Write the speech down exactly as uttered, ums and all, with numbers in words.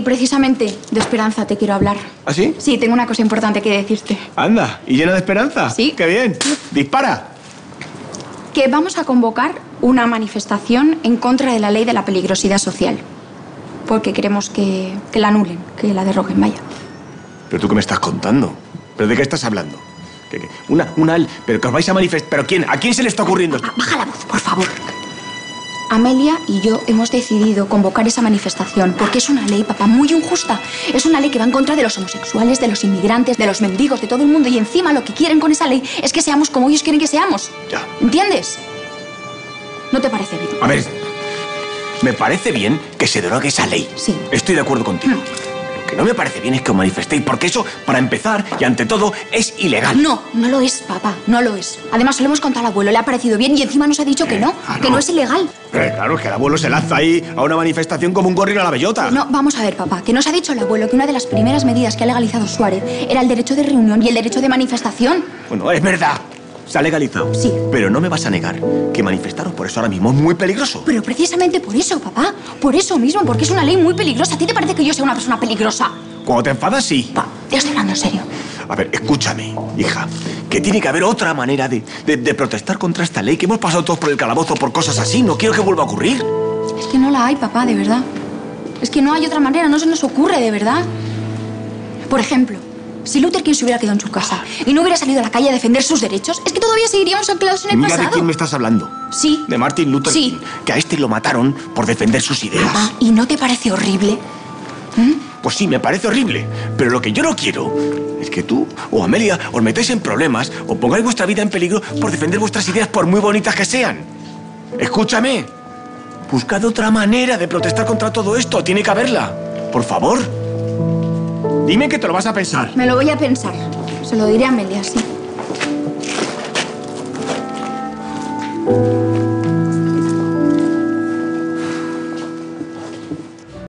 Y precisamente de esperanza te quiero hablar. ¿Ah, sí? Sí, tengo una cosa importante que decirte. Anda, ¿y llena de esperanza? Sí. ¡Qué bien! ¡Dispara! Que vamos a convocar una manifestación en contra de la ley de la peligrosidad social. Porque queremos que, que la anulen, que la derroquen, vaya. ¿Pero tú qué me estás contando? ¿Pero de qué estás hablando? ¿Qué, qué? Una, una... ¿Pero que os vais a manifestar? ¿Pero quién? ¿A quién se le está ocurriendo esto? Baja la voz, por favor. Amelia y yo hemos decidido convocar esa manifestación porque es una ley, papá, muy injusta. Es una ley que va en contra de los homosexuales, de los inmigrantes, de los mendigos, de todo el mundo. Y encima lo que quieren con esa ley es que seamos como ellos quieren que seamos. Ya. ¿Entiendes? ¿No te parece bien? A ver, me parece bien que se derogue esa ley. Sí. Estoy de acuerdo contigo. Mm. Lo que no me parece bien es que os manifestéis porque eso, para empezar y ante todo, es ilegal. No, no lo es, papá, no lo es. Además, se lo hemos contado al abuelo, le ha parecido bien y encima nos ha dicho eh, que no, ah, no, que no es ilegal. Eh, claro, es que el abuelo se lanza ahí a una manifestación como un gorrión a la bellota. No, vamos a ver, papá, que nos ha dicho el abuelo que una de las primeras medidas que ha legalizado Suárez era el derecho de reunión y el derecho de manifestación. Bueno, es verdad. Se ha legalizado. Sí. Pero no me vas a negar que manifestaros por eso ahora mismo es muy peligroso. Pero precisamente por eso, papá. Por eso mismo, porque es una ley muy peligrosa. ¿A ti te parece que yo sea una persona peligrosa? Cuando te enfadas, sí. Pa, ya estoy hablando en serio. A ver, escúchame, hija, que tiene que haber otra manera de, de, de protestar contra esta ley, que hemos pasado todos por el calabozo por cosas así. No quiero que vuelva a ocurrir. Es que no la hay, papá, de verdad. Es que no hay otra manera, no se nos ocurre, de verdad. Por ejemplo... Si Luther King se hubiera quedado en su casa y no hubiera salido a la calle a defender sus derechos, es que todavía seguiríamos anclados en el pasado. Mira de quién me estás hablando. Sí. De Martin Luther King. Sí. Que a este lo mataron por defender sus ideas. Papá, ¿y no te parece horrible? ¿Mm? Pues sí, me parece horrible. Pero lo que yo no quiero es que tú o Amelia os metáis en problemas o pongáis vuestra vida en peligro por defender vuestras ideas por muy bonitas que sean. Escúchame. Buscad otra manera de protestar contra todo esto. Tiene que haberla. Por favor. Dime que te lo vas a pensar. Me lo voy a pensar. Se lo diré a Amelia, sí.